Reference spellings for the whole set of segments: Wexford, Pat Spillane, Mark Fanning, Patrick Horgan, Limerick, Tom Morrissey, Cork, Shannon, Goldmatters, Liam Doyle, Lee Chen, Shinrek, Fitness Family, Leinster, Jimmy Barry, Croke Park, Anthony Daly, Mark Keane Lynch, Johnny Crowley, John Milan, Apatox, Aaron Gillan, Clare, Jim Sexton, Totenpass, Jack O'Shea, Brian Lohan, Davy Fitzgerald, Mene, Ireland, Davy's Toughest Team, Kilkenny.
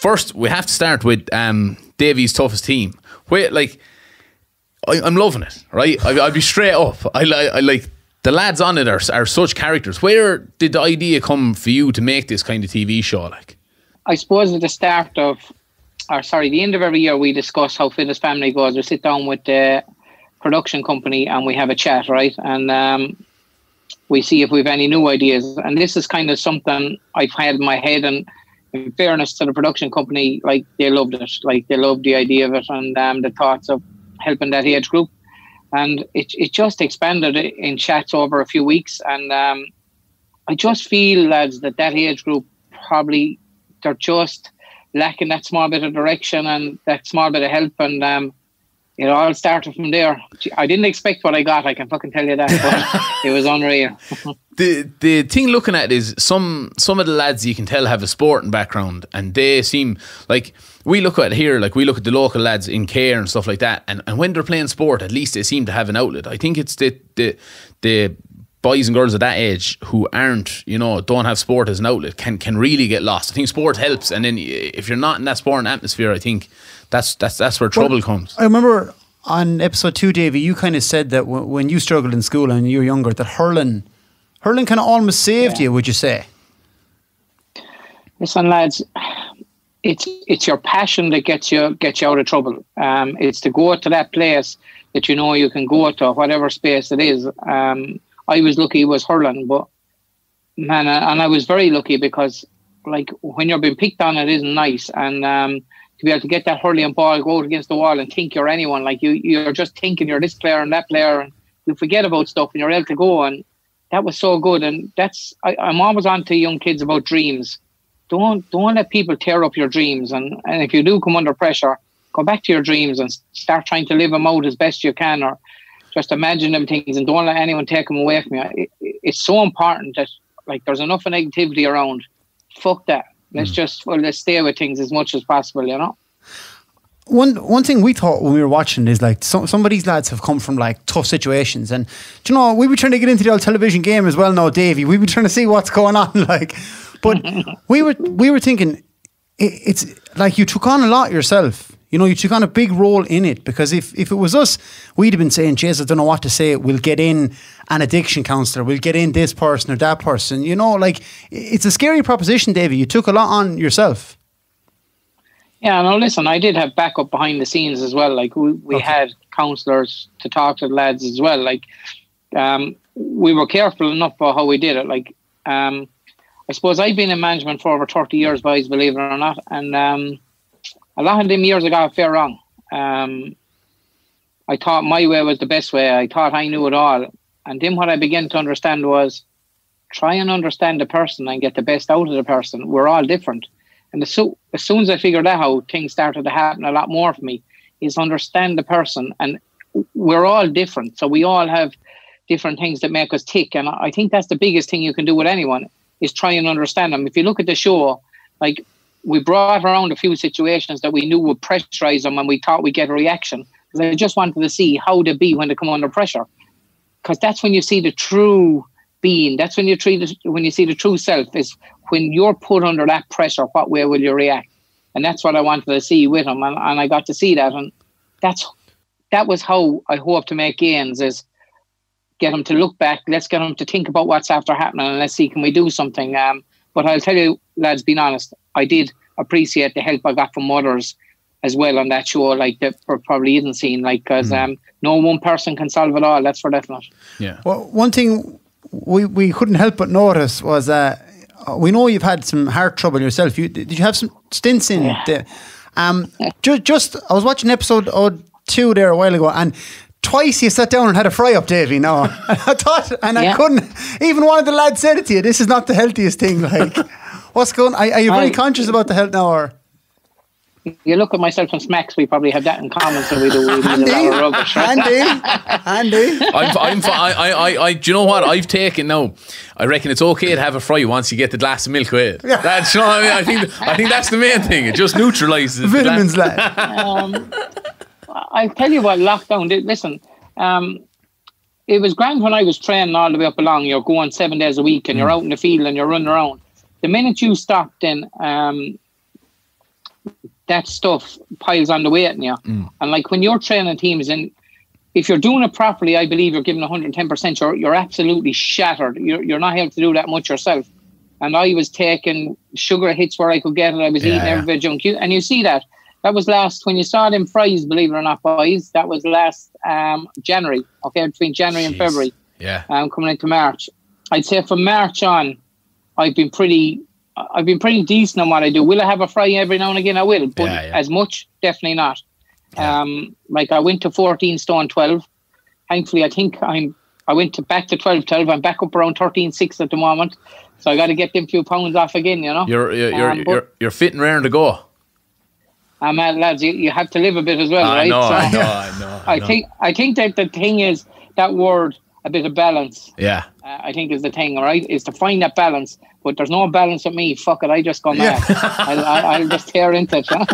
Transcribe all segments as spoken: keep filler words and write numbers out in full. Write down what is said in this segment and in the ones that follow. first we have to start with um, Davy's Toughest Team. Wait, like I, I'm loving it, right? I, I'll be straight up. I, I, I like the lads on it are are such characters. Where did the idea come for you to make this kind of T V show? Like, I suppose at the start of, or sorry, the end of every year, we discuss how Fitness Family goes. We sit down with the production company and we have a chat, right? And um, we see if we've any new ideas. And this is kind of something I've had in my head. And in fairness to the production company, like they loved it, like they loved the idea of it and um, the thoughts of helping that age group. And it it just expanded in chats over a few weeks. And um, I just feel, lads, that that age group probably, they're just lacking that small bit of direction and that small bit of help. And um, it all started from there. I didn't expect what I got, I can fucking tell you that, but it was unreal. The the thing looking at is some some of the lads you can tell have a sporting background, and they seem like, we look at here, like we look at the local lads in Clare and stuff like that, and, and when they're playing sport, at least they seem to have an outlet. I think it's the the the boys and girls of that age who aren't, you know, don't have sport as an outlet can can really get lost. I think sport helps, and then if you're not in that sporting atmosphere, I think that's that's that's where trouble well, comes. I remember on episode two, Davy, you kind of said that w when you struggled in school and you were younger, that hurling, hurling kind of almost saved yeah. you. Would you say? Listen, lads, it's it's your passion that gets you gets you out of trouble. Um, it's to go to that place that you know you can go to, whatever space it is. Um, I was lucky; it was hurling, but man, and I was very lucky because, like, when you're being picked on, it isn't nice, and um, to be able to get that hurling ball, go out against the wall, and think you're anyone, like you you're just thinking you're this player and that player, and you forget about stuff, and you're able to go, and that was so good. And that's I, I'm always on to young kids about dreams. Don't don't let people tear up your dreams, and, and if you do come under pressure, go back to your dreams and start trying to live them out as best you can, or just imagine them things, and don't let anyone take them away from you. It, it, it's so important that, like, there's enough of negativity around. Fuck that. Let's mm. just well, let's stay with things as much as possible, you know. One one thing we thought when we were watching is, like, some, some of these lads have come from, like, tough situations, and do you know, we were trying to get into the old television game as well now, Davy. We were trying to see what's going on, like. But we were we were thinking, it, it's like you took on a lot yourself. You know, you took on a big role in it, because if, if it was us, we'd have been saying, Jesus, I don't know what to say. We'll get in an addiction counsellor. We'll get in this person or that person. You know, like, it's a scary proposition, Davy. You took a lot on yourself. Yeah, no, listen, I did have backup behind the scenes as well. Like, we, we okay. had counsellors to talk to the lads as well. Like, um, we were careful enough about how we did it. Like, um, I suppose I've been in management for over thirty years, boys, believe it or not. And, um, a lot of them years ago, I got fair wrong. Um, I thought my way was the best way. I thought I knew it all. And then what I began to understand was, try and understand the person and get the best out of the person. We're all different. And as, so, as soon as I figured that out, things started to happen a lot more for me, is understand the person. And we're all different. So we all have different things that make us tick. And I think that's the biggest thing you can do with anyone, is try and understand them. If you look at the show, like, we brought around a few situations that we knew would pressurize them, and we thought we'd get a reaction. I just wanted to see how they be when they come under pressure, because that's when you see the true being. That's when you treat, when you see the true self, is when you're put under that pressure. What way will you react? And that's what I wanted to see with them, and, and I got to see that, and that's that was how I hope to make gains, is get them to look back. Let's get them to think about what's after happening, and let's see, can we do something? Um, but I'll tell you, lads, being honest, I did appreciate the help I got from others as well on that show, like, that probably isn't seen, like, because mm. um, no one person can solve it all, that's for definite. Yeah. Well, one thing we, we couldn't help but notice was that uh, we know you've had some heart trouble yourself. You, did you have some stints in yeah. there? Um, ju just, I was watching episode two there a while ago, and twice you sat down and had a fry-up, Davy. No, I thought, and I yeah. couldn't, even one of the lads said it to you, this is not the healthiest thing, like. What's going on? Are, are you very I, conscious about the health now? Or? You look at myself and Smacks, we probably have that in common, so we do we Andy, a lot of rubbish, right? Andy, Andy. I'm, I'm, I, I, I, do you know what? I've taken now, I reckon it's okay to have a fry once you get the glass of milk with it. Yeah. That's, you know what I mean? I think, I think that's the main thing. It just neutralises. Vitamins, lad. um, I'll tell you what lockdown did. Listen, um, it was grand when I was training all the way up along. You're going seven days a week and mm. you're out in the field and you're running around. The minute you stopped, then um, that stuff piles on the weight in you. Mm. And like when you're training teams, and if you're doing it properly, I believe you're giving one hundred ten percent. You're, you're absolutely shattered. You're, you're not able to do that much yourself. And I was taking sugar hits where I could get it. I was yeah. eating every bit of junk. And you see that. That was last, when you saw them fries, believe it or not, boys, that was last um, January, okay, between January Jeez. and February, yeah, um, coming into March. I'd say from March on, I've been pretty I've been pretty decent on what I do. Will I have a fry every now and again? I will, but yeah, yeah. as much, definitely not. Yeah. Um, like I went to fourteen stone twelve. Thankfully, I think I'm, I went to back to twelve twelve. I'm back up around thirteen six at the moment. So I got to get them few pounds off again, you know. You're you're um, you're, you're, you're fit and raring to go. Um, uh, lads, you, you have to live a bit as well, I right? Know, so, I know, I know, I know. I think I think that the thing is that word, a bit of balance. Yeah, uh, I think is the thing, all right? Is to find that balance. But there's no balance with me. Fuck it, I just go mad. Yeah. I'll, I'll just tear into it. Huh?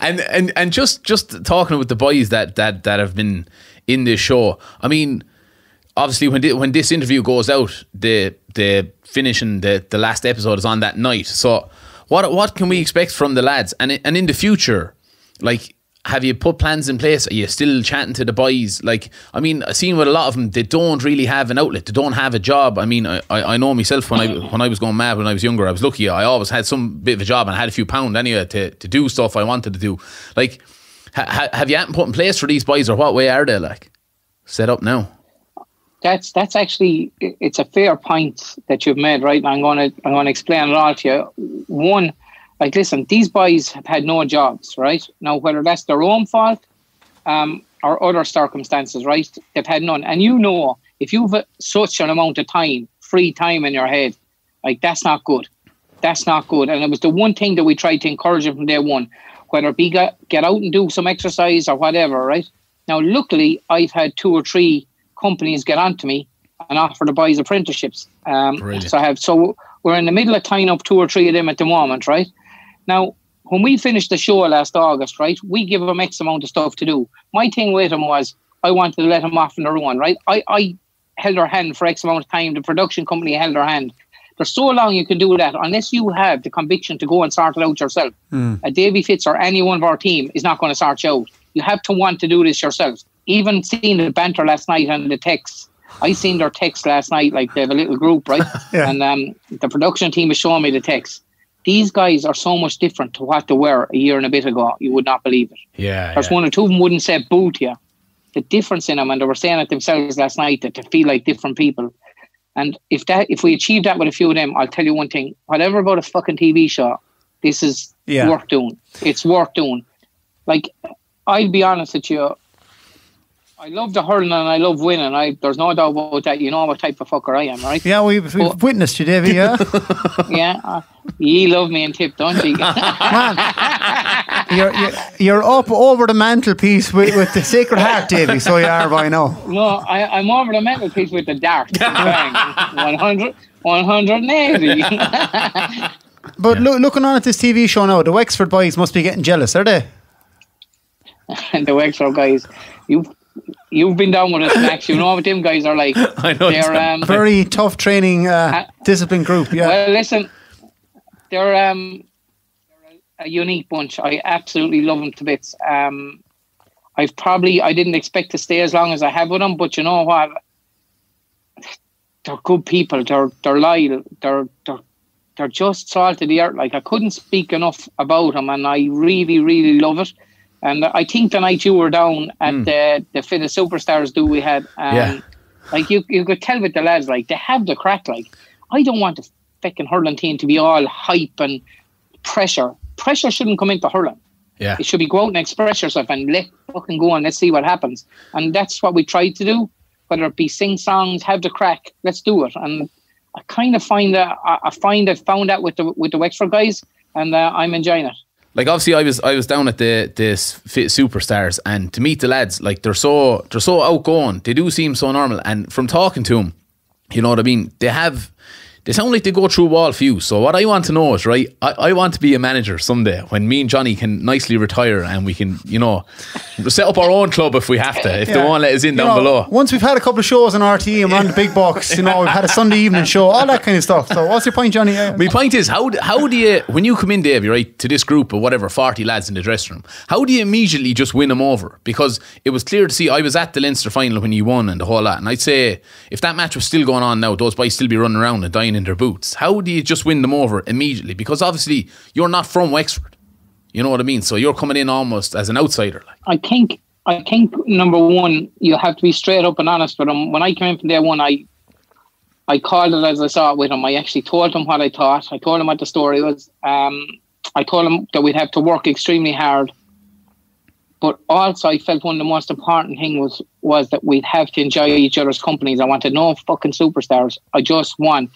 And and and just just talking with the boys that that that have been in this show. I mean, obviously when the, when this interview goes out, the the finishing the the last episode is on that night, so. What what can we expect from the lads? And and in the future, like, have you put plans in place? Are you still chatting to the boys? Like, I mean, I've seen with a lot of them, they don't really have an outlet. They don't have a job. I mean, I, I know myself, when I when I was going mad when I was younger, I was lucky. I always had some bit of a job and I had a few pounds anyway to, to do stuff I wanted to do. Like, ha, have you had put in place for these boys, or what way are they, like, set up now? That's that's actually, it's a fair point that you've made, right? And I'm going to I'm going to explain it all to you. One, like, listen, these boys have had no jobs, right? Now, whether that's their own fault um, or other circumstances, right? They've had none. And you know, if you've such an amount of time, free time in your head, like, that's not good. That's not good. And it was the one thing that we tried to encourage them from day one, whether it be get, get out and do some exercise or whatever, right? Now, luckily, I've had two or three companies get onto me and offer the boys apprenticeships. Um, so I have, so we're in the middle of tying up two or three of them at the moment, right? Now, when we finished the show last August, right, we give them X amount of stuff to do. My thing with them was I wanted to let them off on their own, right? I, I held their hand for X amount of time. The production company held their hand. For so long you can do that unless you have the conviction to go and sort it out yourself. Mm. A Davy Fitz or any one of our team is not going to sort you out. You have to want to do this yourself. Even seeing the banter last night and the texts, I seen their texts last night, like they have a little group, right? yeah. And um, the production team was showing me the texts. These guys are so much different to what they were a year and a bit ago. You would not believe it. Yeah, There's yeah. one or two of them wouldn't say boo to you. The difference in them, and they were saying it themselves last night, that they feel like different people. And if that, if we achieve that with a few of them, I'll tell you one thing, whatever about a fucking T V show, this is yeah. worth doing. It's worth doing. Like, I'll be honest with you, I love the hurling and I love winning. I, there's no doubt about that. You know what type of fucker I am, right? Yeah, we, we've but, witnessed you, Davy, yeah? yeah. Uh, ye love me and Tip, don't ye? Man, you're, you're, you're up over the mantelpiece with, with the Sacred Heart, Davy, so you are by now. No, I, I'm over the mantelpiece with the dart. one hundred, one eighty. But yeah. lo looking on at this T V show now, the Wexford boys must be getting jealous, are they? The Wexford guys, you... You've been down with us, Max. You know what them guys are like. I know. They're um, very tough training, uh, uh, disciplined group. Yeah. Well, listen, they're, um, they're a, a unique bunch. I absolutely love them to bits. Um, I've probably I didn't expect to stay as long as I have with them, but you know what? They're good people. They're they're loyal. They're they're they're just salt of the earth. Like, I couldn't speak enough about them, and I really really love it. And I think the night you were down at mm. the the Fitness Superstars do we had, um, yeah. like you you could tell with the lads, like, they have the crack. Like, I don't want the fucking hurling team to be all hype and pressure. Pressure shouldn't come into hurling. Yeah, it should be go out and express yourself and let fucking go and let's see what happens. And that's what we tried to do. Whether it be sing songs, have the crack, let's do it. And I kind of find that I, I find I found out with the with the Wexford guys, and uh, I'm enjoying it. Like, obviously, I was I was down at the this Fit Superstars, and to meet the lads, like, they're so they're so outgoing. They do seem so normal, and from talking to them, you know what I mean. They have they sound like they go through a wall for you. So what I want to know is, right, I, I want to be a manager someday when me and Johnny can nicely retire and we can, you know, set up our own club if we have to, if yeah. they won't let us in you down know, below. Once we've had a couple of shows on R T E and we're on the big box, you know, we've had a Sunday evening show, all that kind of stuff. So what's your point, Johnny? My point is, how how do you, when you come in, Davy, right, to this group of whatever, forty lads in the dressing room, how do you immediately just win them over? Because it was clear to see, I was at the Leinster final when you won and the whole lot, and I'd say if that match was still going on now, those boys still be running around and dying in their boots. How do you just win them over immediately? Because obviously you're not from Wexford, you know what I mean? So you're coming in almost as an outsider. Like, I think I think number one, you have to be straight up and honest with them. When I came in from day one, I I called it as I saw it with them. I actually told them what I thought. I told them what the story was. Um, I told them that we'd have to work extremely hard, but also I felt one of the most important things was, was that we'd have to enjoy each other's companies. I wanted no fucking superstars. I just want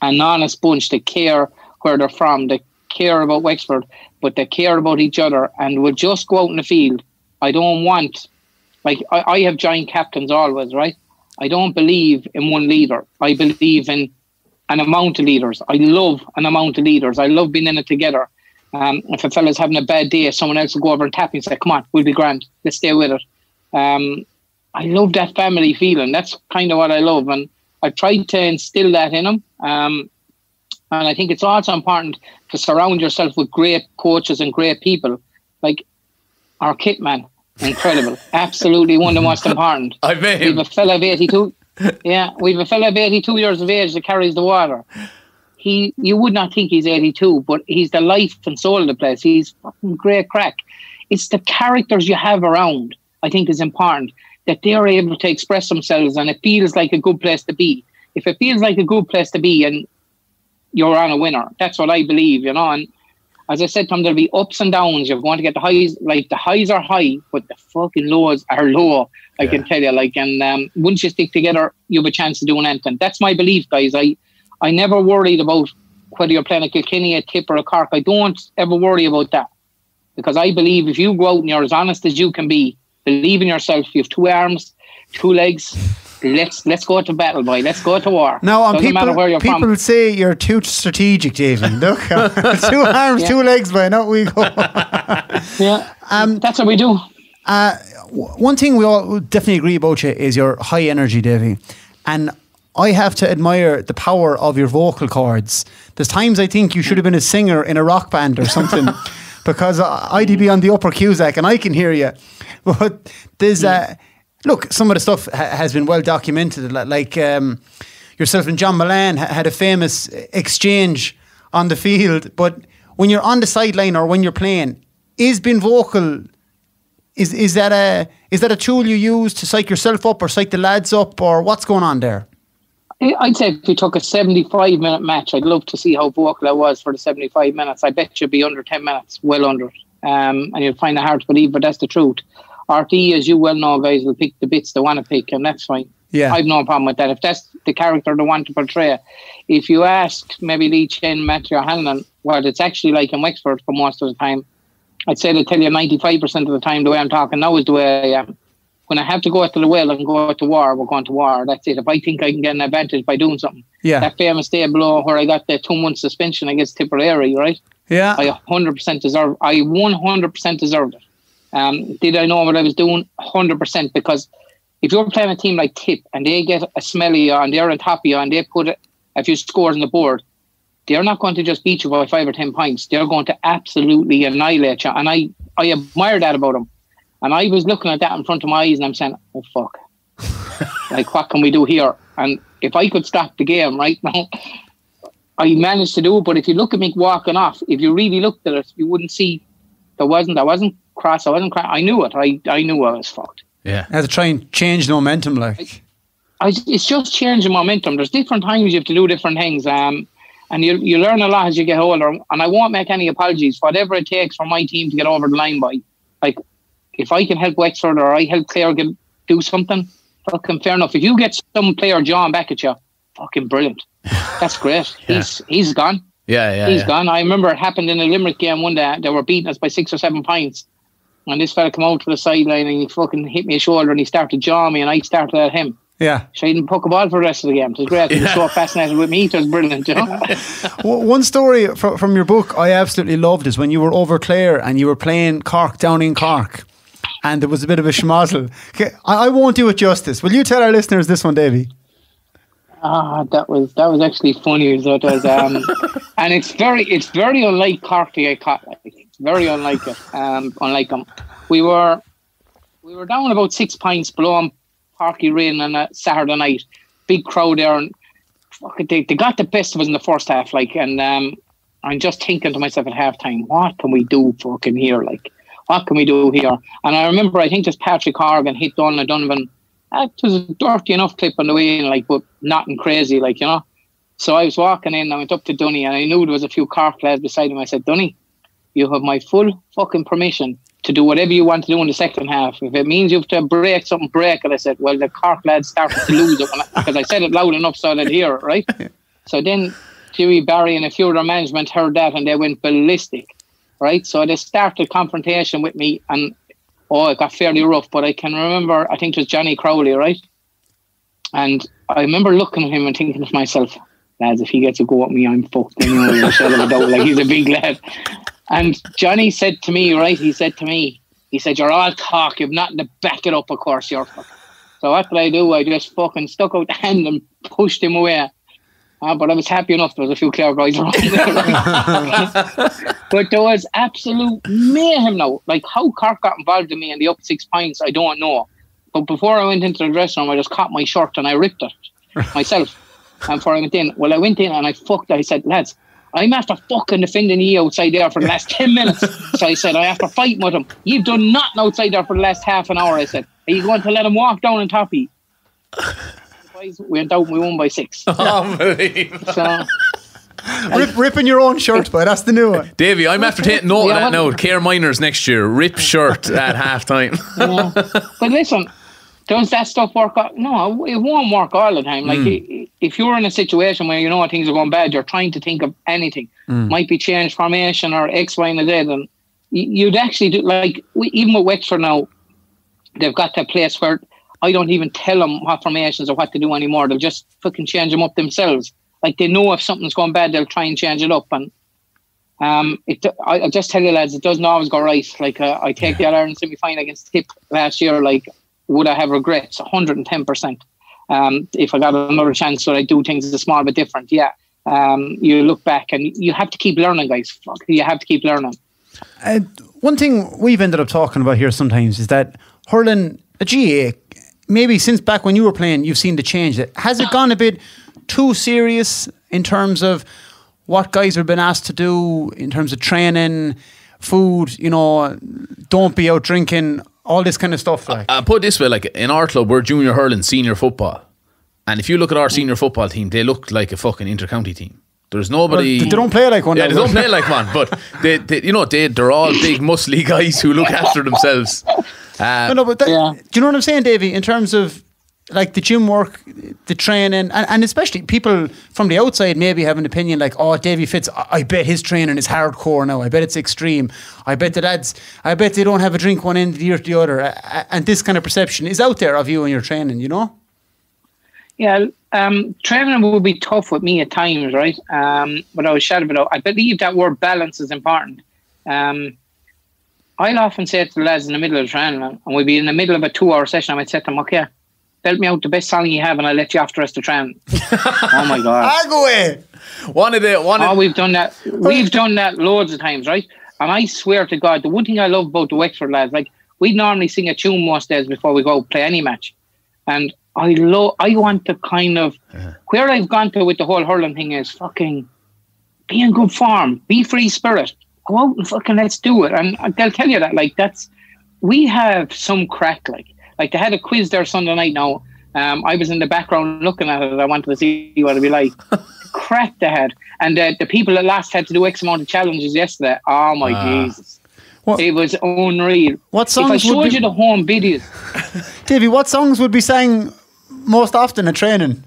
an honest bunch that care where they're from, that care about Wexford, but they care about each other and will just go out in the field. I don't want, like, I, I have giant captains always, right? I don't believe in one leader. I believe in an amount of leaders. I love an amount of leaders. I love being in it together. Um, if a fella's having a bad day, someone else will go over and tap him and say, come on, we'll be grand, let's stay with it. um, I love that family feeling. That's kind of what I love, and I tried to instill that in them. Um, and I think it's also important to surround yourself with great coaches and great people. Like our kit man, incredible, absolutely one of the most important. I bet him. We have a fella of eighty-two yeah we have a fella of eighty-two years of age that carries the water. He, you would not think he's eighty-two, but he's the life and soul of the place. He's fucking great crack. It's the characters you have around, I think, is important, that they are able to express themselves, and it feels like a good place to be. If it feels like a good place to be, and you're on a winner, that's what I believe, you know. And as I said, Tom, there'll be ups and downs. You're going to get the highs, like the highs are high, but the fucking lows are low. I yeah. can tell you, like, and um, once you stick together, you have a chance to do an anthem. That's my belief, guys. I. I never worried about whether you're playing a Kilkenny, a Tip or a Cork. I don't ever worry about that, because I believe if you go out and you're as honest as you can be, believe in yourself, you have two arms, two legs, let's let's go to battle, boy. Let's go to war. Now, um, doesn't people, matter where you're people from. Say you're too strategic, David. Look, two arms, yeah. two legs, boy, not we go. yeah, um, that's what we do. Uh, one thing we all definitely agree about you is your high energy, Davy. And I have to admire the power of your vocal cords. There's times I think you should have been a singer in a rock band or something, because I'd be on the upper Cusack and I can hear you. But there's uh, look, some of the stuff ha has been well documented. Like um, yourself and John Milan ha had a famous exchange on the field. But when you're on the sideline or when you're playing, is being vocal, is is that a is that a tool you use to psych yourself up or psych the lads up, or what's going on there? I'd say if we took a seventy-five minute match, I'd love to see how vocal I was for the seventy-five minutes. I bet you'd be under ten minutes, well under it. Um, and you'll find it hard to believe, but that's the truth. R T E, as you well know, guys, will pick the bits they want to pick, and that's fine. Yeah. I've no problem with that. If that's the character they want to portray. If you ask maybe Lee Chen, Matthew Hannon, what it's actually like in Wexford for most of the time, I'd say they'll tell you ninety-five percent of the time the way I'm talking now is the way I am. When I have to go out to the well and go out to war, we're going to war. That's it. If I think I can get an advantage by doing something. Yeah. That famous day below where I got the two-month suspension against Tipperary, right? Yeah. I one hundred percent deserve I one hundred percent deserved it. Um, did I know what I was doing? one hundred percent. Because if you're playing a team like Tip and they get a smelly on, they're on top of you and they put a few scores on the board, they're not going to just beat you by five or ten points. They're going to absolutely annihilate you. And I, I admire that about them. And I was looking at that in front of my eyes and I'm saying, oh, fuck. Like, what can we do here? And if I could stop the game right now, I managed to do it. But if you look at me walking off, if you really looked at it, you wouldn't see there wasn't, I wasn't cross, I wasn't cross. I knew it. I, I knew I was fucked. Yeah. I had to try and change the momentum, like. I, I, it's just changing momentum. There's different times you have to do different things. Um, and you, you learn a lot as you get older. And I won't make any apologies. Whatever it takes for my team to get over the line by, like, if I can help Wexford or I help Clare get, do something, fucking fair enough. If you get some player jawing back at you, fucking brilliant. That's great. yeah. He's he's gone. Yeah, yeah. He's yeah. gone. I remember it happened in a Limerick game one day. They were beating us by six or seven pints. And this fella came out to the sideline and he fucking hit me a shoulder and he started jawing me and I started at him. Yeah. Shining puck a ball for the rest of the game. It was great. It was yeah. so fascinating with me. It was brilliant. You know? One story from, from your book I absolutely loved is when you were over Clare and you were playing Cork down in Cork and there was a bit of a schmozzle. Okay, I, I won't do it justice. Will you tell our listeners this one, Davy? Ah, that was that was actually funny. As it was, um, and it's very it's very unlike Cork to get caught. It's very unlike it. Um, unlike them. We were we were down about six pints below on Parky rain on a Saturday night. Big crowd there, and fuck it, they they got the best of us in the first half. Like, and um, I'm just thinking to myself at halftime, what can we do fucking here? Like, what can we do here? And I remember, I think just Patrick Horgan hit Donald Donovan. It was a dirty enough clip on the way in, like, but nothing crazy, like, you know. So I was walking in, I went up to Dunny, and I knew there was a few Cork lads beside him. I said, Dunny, you have my full fucking permission to do whatever you want to do in the second half. If it means you have to break something, break. And I said, well, the Cork lads started to lose it, because I said it loud enough so they'd hear it, right? So then Jimmy Barry and a few of their management heard that, and they went ballistic, right? So they started confrontation with me, and oh, it got fairly rough. But I can remember, I think it was Johnny Crowley, right? And I remember looking at him and thinking to myself, lads, if he gets a go at me, I'm fucked anyway. Like, he's a big lad. And Johnny said to me, right, he said to me, he said, you're all cock, you've nothing to back it up, of course, you're fucked. So what did I do? I just fucking stuck out the hand and pushed him away. Uh, but I was happy enough there was a few Clare guys around there. But there was absolute mayhem now. Like, how Cork got involved in me in the up six pints, I don't know. But before I went into the dressing room, I just caught my shirt and I ripped it myself. And before I went in, well, I went in and I fucked, I said, lads, I'm after fucking defending ye outside there for the last ten minutes. So I said, I have to fight with him. You've done nothing outside there for the last half an hour, I said. Are you going to let him walk down and top ye? We went out and we won by six. Unbelievable. So, Rip, ripping your own shirt, boy. That's the new one. Davy, I'm after taking note yeah, of that now. Care Miners next year. Rip shirt at half time. Yeah. But listen, does that stuff work out? No, it won't work all the time. Like, mm. if you're in a situation where you know things are going bad, you're trying to think of anything. Mm. Might be change formation or X, Y, and Z. And you'd actually do, like, we, even with Wexford now, they've got that place where I don't even tell them what formations or what to do anymore. They'll just fucking change them up themselves. Like, they know if something's going bad, they'll try and change it up. And um, it, I, I'll just tell you, lads, it doesn't always go right. Like, uh, I take yeah. the All-Ireland semi-final against Tip last year. Like, would I have regrets? one hundred ten percent. Um, if I got another chance, would I do things a small bit different? Yeah. Um, you look back and you have to keep learning, guys. Fuck, you have to keep learning. Uh, one thing we've ended up talking about here sometimes is that hurling, a G A A, maybe since back when you were playing, you've seen the change. Has it gone a bit too serious in terms of what guys have been asked to do in terms of training, food, you know, don't be out drinking, all this kind of stuff? Like, I, I put it this way, like, in our club, we're junior hurling, senior football. And if you look at our senior football team, they look like a fucking inter-county team. There's nobody... Well, they don't play like one. Yeah, they don't play like one. But, they, they, you know, they, they're all big, muscly guys who look after themselves. Uh, no, no, but that, yeah. Do you know what I'm saying, Davy? In terms of, like, the gym work, the training, and, and especially people from the outside maybe have an opinion like, oh, Davy Fitz, I, I bet his training is hardcore now. I bet it's extreme. I bet the lads, I bet they don't have a drink one end of the year to the other. And this kind of perception is out there of you and your training, you know? Yeah, um, training would be tough with me at times, right? Um, but I was shy about it. I believe that word balance is important. Um, I'll often say to the lads in the middle of the training, and we'll be in the middle of a two hour session, I might say to them, okay, belt me out the best song you have and I'll let you off the rest of the training. Oh my God. I go away. One of the, one of oh, we've done that. We've done that loads of times, right? And I swear to God, the one thing I love about the Wexford lads, like, we normally sing a tune most days before we go play any match. And I love, I want to kind of, yeah. where I've gone to with the whole hurling thing is fucking be in good form, be free spirit, go out and fucking let's do it. And they'll tell you that, like, that's, we have some crack, like, like they had a quiz there Sunday night now. Um, I was in the background looking at it. I wanted to see what it'd be like. Crack they had. And uh, the people that last had to do X amount of challenges yesterday. Oh my ah. Jesus. What? It was unreal. What songs if I showed would be... you the home videos. Davy, what songs would be sang most often at training?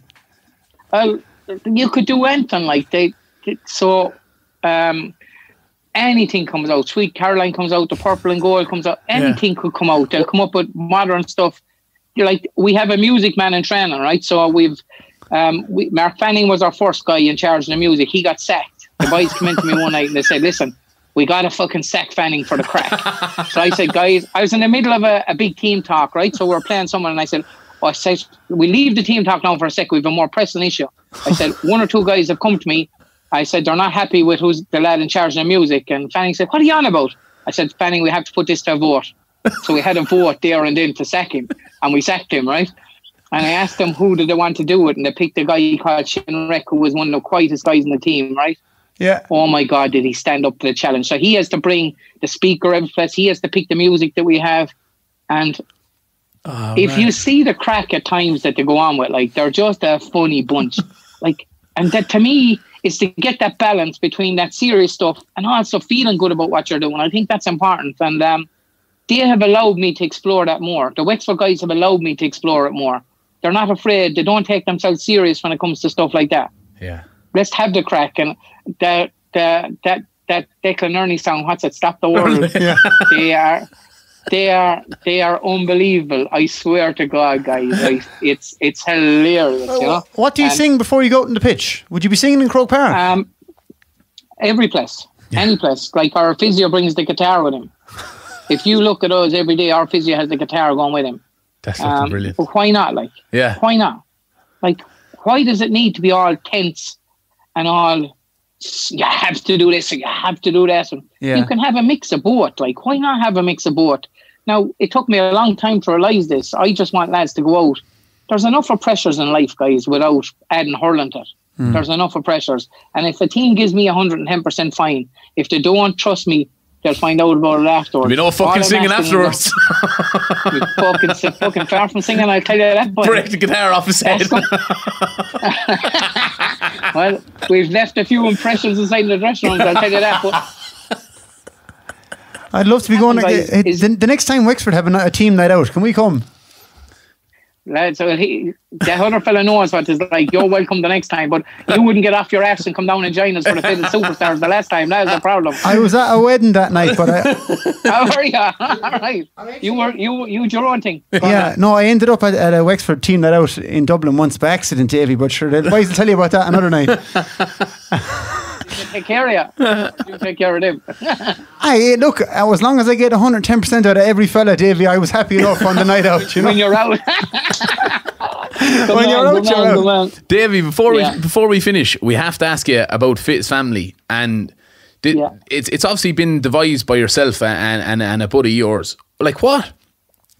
Well, you could do anything, like, they, so um, anything comes out. Sweet Caroline comes out, The Purple and Gold comes out, anything yeah. could come out. They'll come up with modern stuff. like, we have a music man in Shannon, right? So we've, um, we, Mark Fanning was our first guy in charge of the music. He got sacked. The boys came into me one night and they said, listen, we got to fucking sack Fanning for the crack. So I said, guys, I was in the middle of a, a big team talk, right? So we were playing someone, and I said, oh, I said, we leave the team talk now for a sec. We have a more pressing issue. I said, one or two guys have come to me. I said, they're not happy with who's the lad in charge of the music. And Fanning said, what are you on about? I said, Fanning, we have to put this to a vote. So we had a vote there and then to sack him. And we sacked him, right? And I asked them, who did they want to do it? And they picked a guy called Shinrek, who was one of the quietest guys in the team, right? Yeah. Oh, my God, did he stand up to the challenge. So he has to bring the speaker every place. He has to pick the music that we have. And oh, if man. you see the crack at times that they go on with, like, they're just a funny bunch. like, And that, to me, is to get that balance between that serious stuff and also feeling good about what you're doing. I think that's important. And um, they have allowed me to explore that more. The Wexford guys have allowed me to explore it more. They're not afraid. They don't take themselves serious when it comes to stuff like that. Yeah. Let's have the crack. And the, the, that that Declan Ernie song, what's it, Stop the World? yeah. They are... They are they are unbelievable. I swear to God, guys, I, it's it's hilarious. You know? What do you and, sing before you go out on the pitch? Would you be singing in Croke Park? Um, every place, yeah. any place. Like, our physio brings the guitar with him. If you look at us every day, our physio has the guitar going with him. That's um, brilliant. But why not? Like, yeah, why not? Like, why does it need to be all tense and all? You have to do this and you have to do that. And yeah. You can have a mix of both. Like, why not have a mix of both? Now, it took me a long time to realise this. I just want lads to go out. There's enough of pressures in life, guys, without adding hurling to it. Mm. There's enough of pressures. And if a team gives me one hundred ten percent, fine. If they don't trust me, they'll find out about it afterwards. We don't fucking singing afterwards. We fucking fucking far from singing. I'll tell you that. But break the guitar off his head. Well, we've left a few impressions inside the dressing rooms. I'll tell you that. But I'd love to be going. Guys, to, is, the, the next time Wexford have a, a team night out, can we come? Lads, so he, that other fella knows what it's like. You're welcome the next time, but you wouldn't get off your ass and come down and join us for the Fiddle Superstars the last time. That was a problem. I was at a wedding that night, but I how are you? All right, you were you you did your own thing. Yeah, no, I ended up at, at a Wexford team night out in Dublin once by accident, Davy. But sure, the boys will tell you about that another night. You take care of you. You take care of them. I look, as long as I get one hundred ten percent out of every fella, Davy, I was happy enough on the night out. You know? When you're out. When on, you're out, you're on, out. Davy, before yeah. we before we finish, we have to ask you about Fitz Family, and did, yeah. it's it's obviously been devised by yourself and and and a buddy of yours. Like, what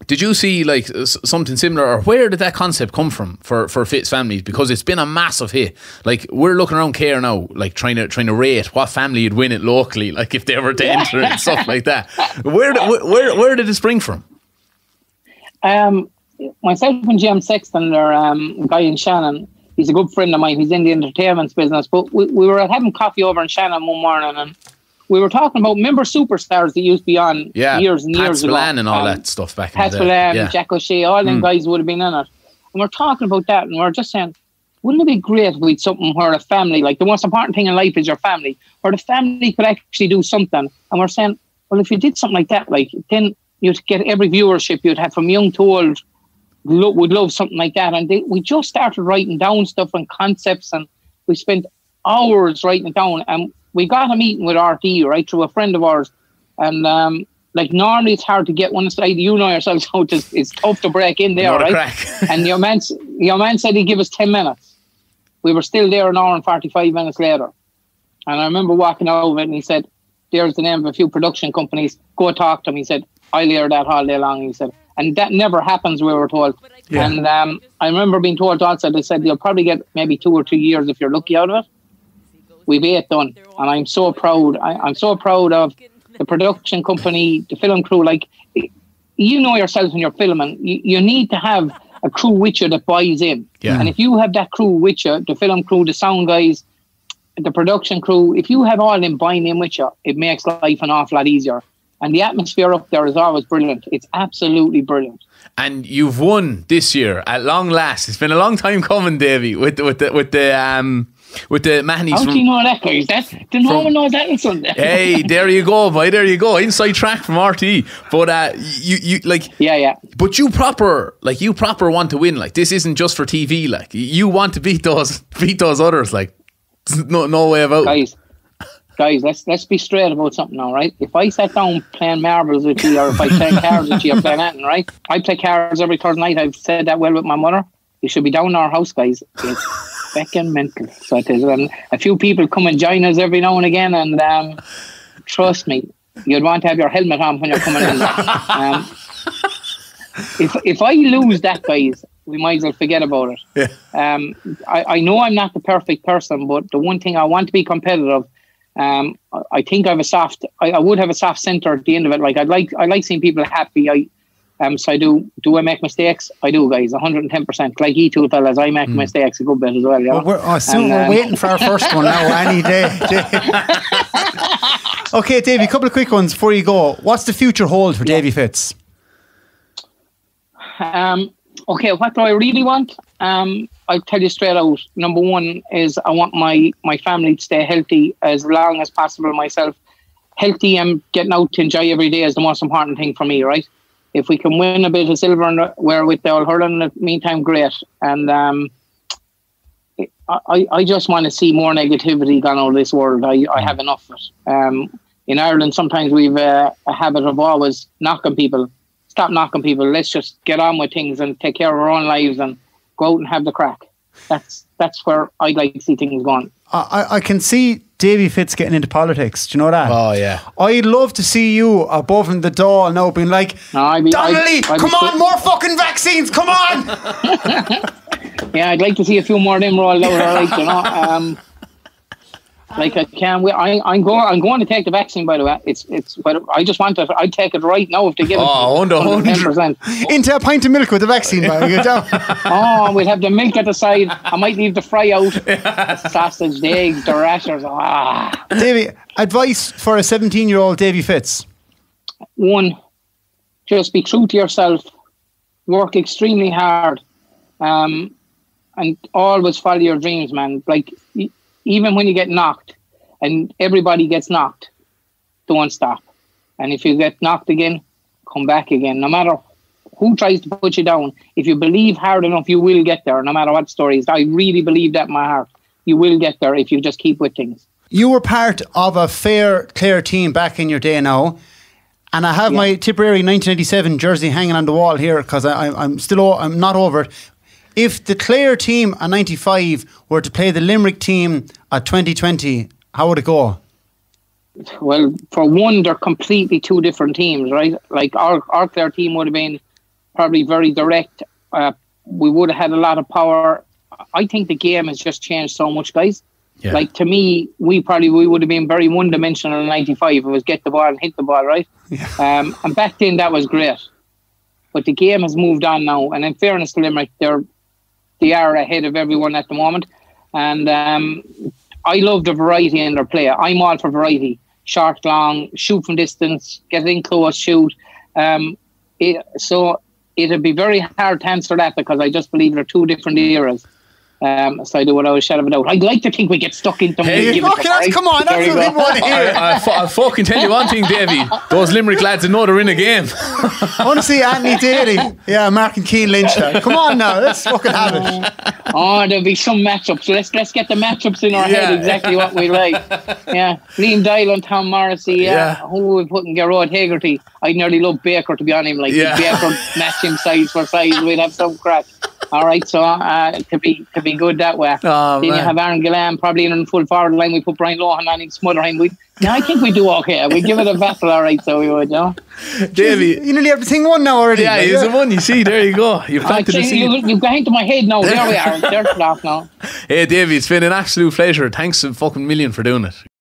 did you see, like, something similar, or where did that concept come from for for Fitz Family? Because it's been a massive hit. Like, we're looking around Clare now, like trying to trying to rate what family would win it locally, like if they were to enter it and stuff like that. Where where where, where did it spring from? Um. Myself and Jim Sexton, or um, a guy in Shannon, he's a good friend of mine. He's in the entertainment business. But we, we were having coffee over in Shannon one morning, and we were talking about, remember Superstars that used to be on yeah, years and Pat years Spillane ago? Pat Spillane and all um, that stuff back in Pat the day. Pat Spillane, yeah. Jack O'Shea, all them mm. guys would have been in it. And we're talking about that, and we're just saying, wouldn't it be great if we had something where a family, like, the most important thing in life is your family, where the family could actually do something. And we're saying, well, if you did something like that, like, then you'd get every viewership you'd have from young to old. Lo would love something like that. And they, we just started writing down stuff and concepts, and we spent hours writing it down. And we got a meeting with R T E, right, through a friend of ours. And um, like, normally it's hard to get one side, you know yourself, so it's, it's tough to break in there, not right? And your man, your man said he'd give us ten minutes. We were still there an hour and forty-five minutes later. And I remember walking over it, and he said, there's the name of a few production companies, go talk to him. He said, I'll hear that all day long. He said, and that never happens, we were told. Yeah. And um, I remember being told also, they said you'll probably get maybe two or two years if you're lucky out of it. We've eight done. And I'm so proud. I, I'm so proud of the production company, the film crew. Like, you know yourself when you're filming, you, you need to have a crew with you that buys in. Yeah. And if you have that crew with you, the film crew, the sound guys, the production crew, if you have all them buying in with you, it makes life an awful lot easier. And the atmosphere up there is always brilliant. It's absolutely brilliant. And you've won this year at long last. It's been a long time coming, Davy, with the, with the, with the um with the Mahoney's. How do you know that, guys? That, did no one know that on Sunday? Hey, there you go, boy. There you go. Inside track from R T E. But uh, you, you like, yeah, yeah. But you proper, like you proper want to win. Like this isn't just for T V. Like you want to beat those, beat those others. Like no, no way about. Guys, guys, let's let's be straight about something now, right? If I sat down playing marbles with you, or if I played cards with you, or playing anything, right? I play cards every Thursday night. I've said that well with my mother. You should be down in our house, guys. It's fucking mental. So it is. And a few people come and join us every now and again, and um, trust me, you'd want to have your helmet on when you're coming in. Um, if if I lose that, guys, we might as well forget about it. Yeah. Um, I, I know I'm not the perfect person, but the one thing I want to be competitive. Um, I think I have a soft. I, I would have a soft centre at the end of it. Like I'd like. I like seeing people happy. I. Um, so I do. Do I make mistakes? I do, guys. one hundred ten percent. Like you two fellas, I make mm. mistakes a good bit as well. Yeah. Well, we're, oh, soon and, we're um, waiting for our first one now. Any day. Okay, Davy. A couple of quick ones before you go. What's the future hold for yeah. Davy Fitz? Um. Okay. What do I really want? Um. I'll tell you straight out. Number one is I want my my family to stay healthy as long as possible. Myself healthy and getting out to enjoy every day is the most important thing for me, right? If we can win a bit of silver and we're with the All Hurling in the meantime, great. And um, I, I just want to see more negativity gone out of this world. I, I have enough of it. Um, in Ireland, sometimes we've uh, a habit of always knocking people. Stop knocking people. Let's just get on with things and take care of our own lives and go out and have the crack. That's that's where I'd like to see things going. I, I can see Davy Fitz getting into politics. Do you know that? Oh, yeah. I'd love to see you above in the door now being like, no, be, Donnelly, I'd, I'd come on, more fucking vaccines, come on! Yeah, I'd like to see a few more of them rolled out. All right, you know? Um, like I can. I, I'm going. I'm going to take the vaccine. By the way, it's it's. But I just want to. I'd take it right now if they give it. Oh, one hundred percent. Into a pint of milk with the vaccine. By oh, we'll have the milk at the side. I might leave the fry out. The sausage, the eggs, the rashers. Ah. Davy, advice for a seventeen-year-old Davy Fitz. One, just be true to yourself. Work extremely hard, um, and always follow your dreams, man. Like. Even when you get knocked, and everybody gets knocked, don't stop. And if you get knocked again, come back again. No matter who tries to put you down, if you believe hard enough, you will get there, no matter what story is. I really believe that in my heart. You will get there if you just keep with things. You were part of a fair Clare team back in your day now. And I have yeah. my Tipperary nineteen eighty-seven jersey hanging on the wall here because I'm still o I'm not over it. If the Clare team at ninety-five were to play the Limerick team at twenty twenty, how would it go? Well, for one, they're completely two different teams, right? Like our, our Clare team would have been probably very direct. Uh, we would have had a lot of power. I think the game has just changed so much, guys. Yeah. Like to me, we probably we would have been very one-dimensional in ninety-five. It was get the ball and hit the ball, right? Yeah. Um, and back then, that was great. But the game has moved on now. And in fairness to Limerick, they're They are ahead of everyone at the moment. And um, I love the variety in their play. I'm all for variety. Short, long, shoot from distance, get in close, shoot. Um, it, so it'll be very hard to answer that because I just believe they're two different eras. Um, so I do what I was shouting about. I'd like to think we get stuck in. Hey, give fucking us, come on, that's what we want to hear. I, I, I fucking tell you one thing, Davy. Those Limerick lads know they're in a game. I want to see Anthony Daly. Yeah, Mark and Keane Lynch. Come on now, let's fucking have it. Oh, there'll be some matchups. Let's let's get the matchups in our yeah. head. Exactly what we like. Yeah, Liam Doyle and Tom Morrissey. Yeah, yeah. Who we putting Gerard Hagerty? I nearly love Baker to be on him. Like yeah. Baker match him size for size. We'd have some crack. All right, so uh, it could be could be good that way. Oh, then man. You have Aaron Gillan probably in full forward line. We put Brian Lohan on him, smother him. We, yeah, I think we do okay. We give it a battle, all right. So we would, you know. Davy, you nearly everything won now already. Yeah, he's the one. You see, there you go. You've planted the seed. You've got into my head now. There we are. They're off now. Hey, Davy, it's been an absolute pleasure. Thanks a fucking million for doing it.